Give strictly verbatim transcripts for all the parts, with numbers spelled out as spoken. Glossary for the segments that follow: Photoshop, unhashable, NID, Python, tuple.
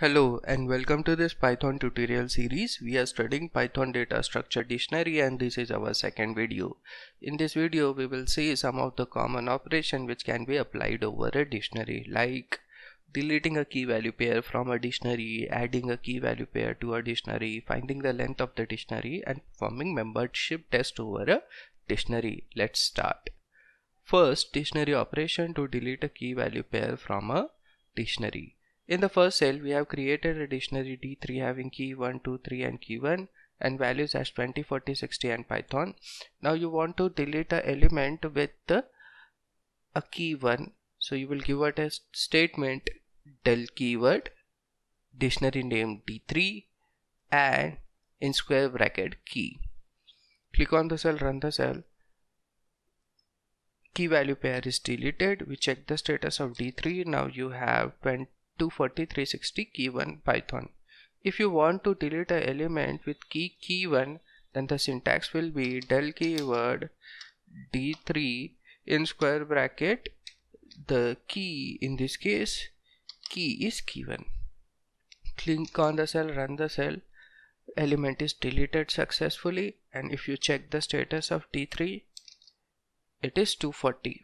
Hello and welcome to this Python tutorial series. We are studying Python data structure dictionary and this is our second video. In this video we will see some of the common operations which can be applied over a dictionary, like deleting a key value pair from a dictionary, adding a key value pair to a dictionary, finding the length of the dictionary and performing membership test over a dictionary. Let's start. First, dictionary operation to delete a key value pair from a dictionary. In the first cell, we have created a dictionary D three having key one, two, three and key one and values as twenty, forty, sixty and Python. Now you want to delete an element with a key one. So you will give it a statement del keyword, dictionary name D three and in square bracket key. Click on the cell, run the cell. Key value pair is deleted. We check the status of D three. Now you have twenty, two forty, three sixty key one Python. If you want to delete an element with key key one, then the syntax will be del keyword D three in square bracket the key, in this case key is key one. Click on the cell, run the cell. Element is deleted successfully, and if you check the status of D three, it is two forty.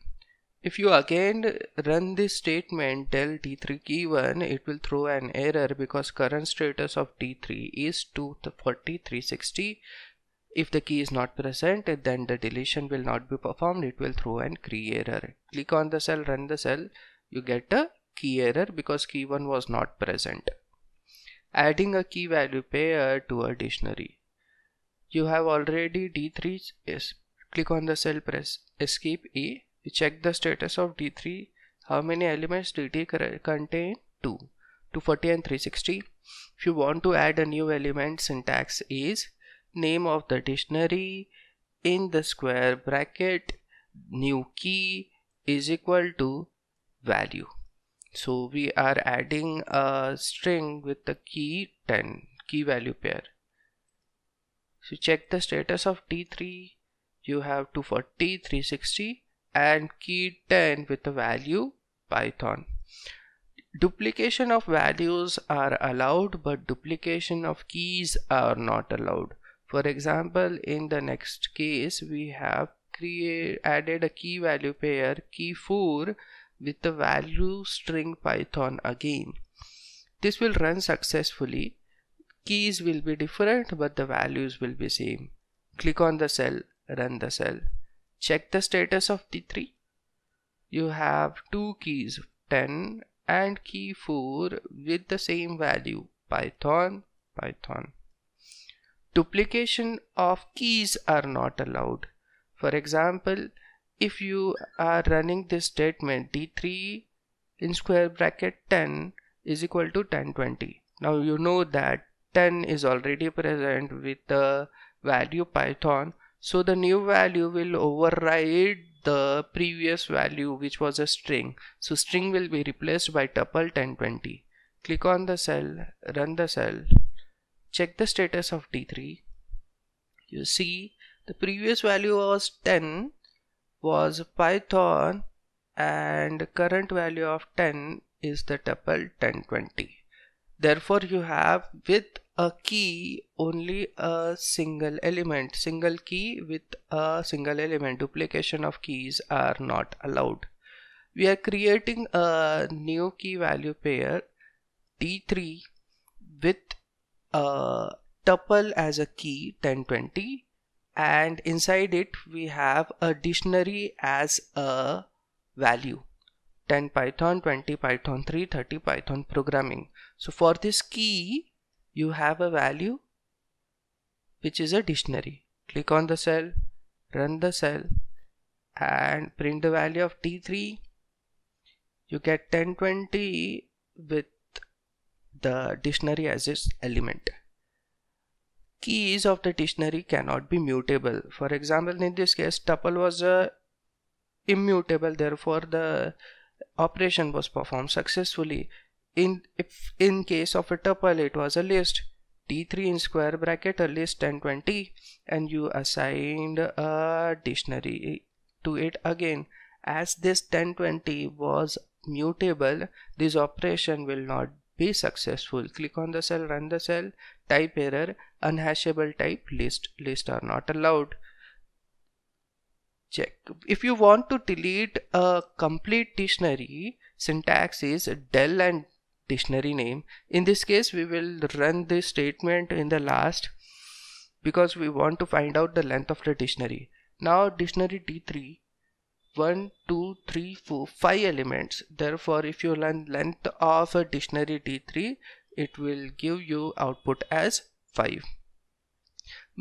If you again run this statement del D three key one, it will throw an error because current status of D three is two forty, three sixty. If the key is not present, then the deletion will not be performed. It will throw an key error. Click on the cell, run the cell. You get a key error because key one was not present. Adding a key value pair to a dictionary. You have already D three is. Click on the cell, press escape E. We check the status of D three. How many elements did it contain? two, two forty and three sixty. If you want to add a new element, syntax is name of the dictionary in the square bracket new key is equal to value. So we are adding a string with the key ten, key value pair. So check the status of D three. You have two forty, three sixty. And key ten with the value Python. Duplication of values are allowed, but duplication of keys are not allowed. For example, in the next case, we have create, added a key value pair key four with the value string Python again. This will run successfully. Keys will be different, but the values will be same. Click on the cell, run the cell. Check the status of D three. You have two keys ten and key four with the same value Python, Python. Duplication of keys are not allowed. For example, if you are running this statement D three in square bracket ten is equal to ten twenty. Now you know that ten is already present with the value Python. So the new value will override the previous value which was a string. So string will be replaced by tuple ten twenty. Click on the cell, run the cell. Check the status of D three. You see the previous value was ten, was Python, and the current value of ten is the tuple ten twenty. Therefore you have with a key only a single element, single key with a single element. Duplication of keys are not allowed. We are creating a new key value pair D three with a tuple as a key ten twenty, and inside it we have a dictionary as a value. ten Python, twenty Python, three, thirty Python programming. So for this key you have a value which is a dictionary. Click on the cell, run the cell and print the value of D three. You get ten twenty with the dictionary as its element. Keys of the dictionary cannot be mutable. For example, in this case tuple was a immutable, therefore the operation was performed successfully. In if in case of a tuple, it was a list D three in square bracket a list ten twenty, and you assigned a dictionary to it again. As this ten twenty was mutable, this operation will not be successful. Click on the cell, run the cell, type error, unhashable type list, list are not allowed. Check. If you want to delete a complete dictionary, syntax is del and dictionary name. In this case, we will run this statement in the last because we want to find out the length of the dictionary. Now dictionary D three, one, two, three, four, five elements. Therefore, if you learn length of a dictionary D three, it will give you output as five.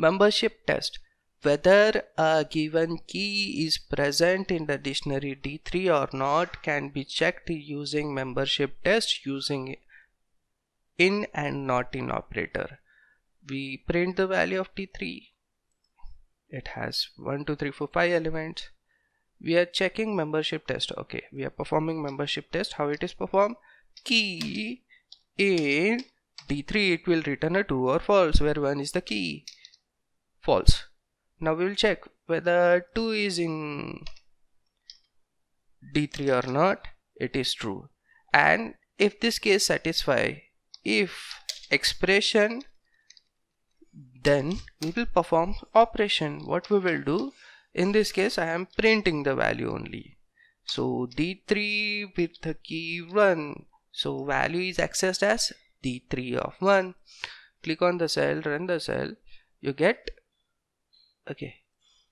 Membership test. Whether a given key is present in the dictionary D three or not can be checked using membership test using in and not in operator. We print the value of D three. It has one, two, three, four, five elements. We are checking membership test. Okay, we are performing membership test. How it is performed? Key in D three, it will return a true or false, where one is the key. False. Now we will check whether two is in D three or not. It is true. And if this case satisfy if expression, then we will perform operation. What we will do? In this case, I am printing the value only. So D three with the key one. So value is accessed as D three of one. Click on the cell, run the cell. You get, okay,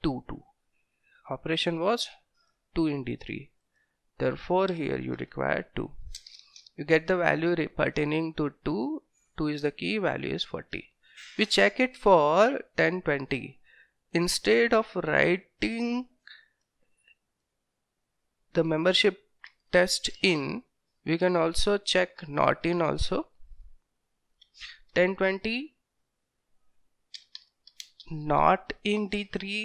two, two. Operation was two in D three. Therefore, here you require two. You get the value pertaining to two. two is the key, value is forty. We check it for ten, twenty. Instead of writing the membership test in, we can also check not in also. ten, twenty, not in D three,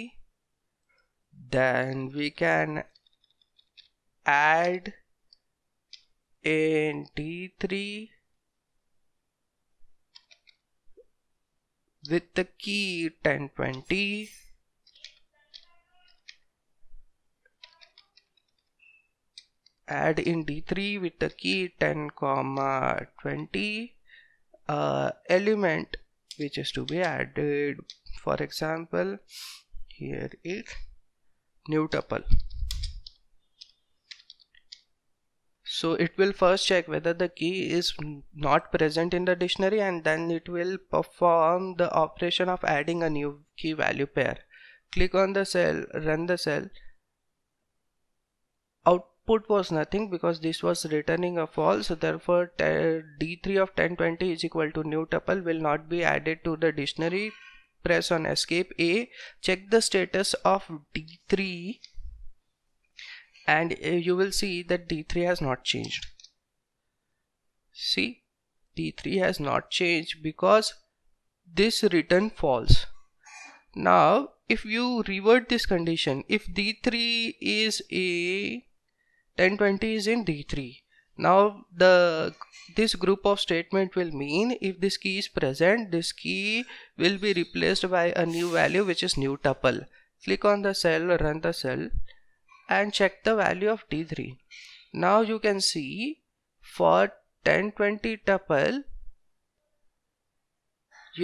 then we can add in D three with the key ten, twenty. Add in D three with the key ten, twenty uh, element which is to be added. For example, here is new tuple. So it will first check whether the key is not present in the dictionary, and then it will perform the operation of adding a new key value pair. Click on the cell, run the cell. Output was nothing because this was returning a false. Therefore, D three of ten, twenty is equal to new tuple will not be added to the dictionary. Press on escape A. Check the status of D three. And you will see that D three has not changed. See, D three has not changed because this return false. Now, if you revert this condition, if D three is a ten, twenty is in D three. Now, the this group of statement will mean if this key is present, this key will be replaced by a new value which is new tuple. Click on the cell, run the cell, and check the value of D three. Now you can see for ten, twenty tuple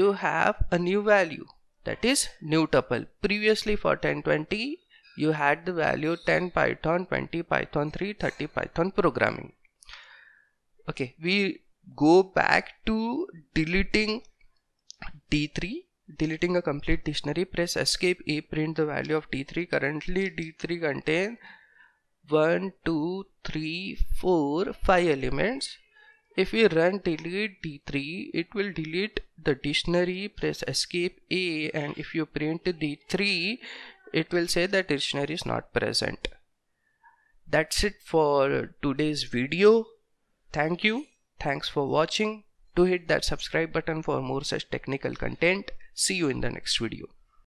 you have a new value, that is new tuple. Previously for ten, twenty you had the value ten Python, twenty Python, three, thirty Python programming. Okay, we go back to deleting D three. Deleting a complete dictionary, press escape A, print the value of D three. Currently D three contains one, two, three, four, five elements. If we run delete D three, it will delete the dictionary. Press escape A, and if you print D three, it will say that dictionary is not present. That's it for today's video. Thank you. Thanks for watching. Do hit that subscribe button for more such technical content. See you in the next video.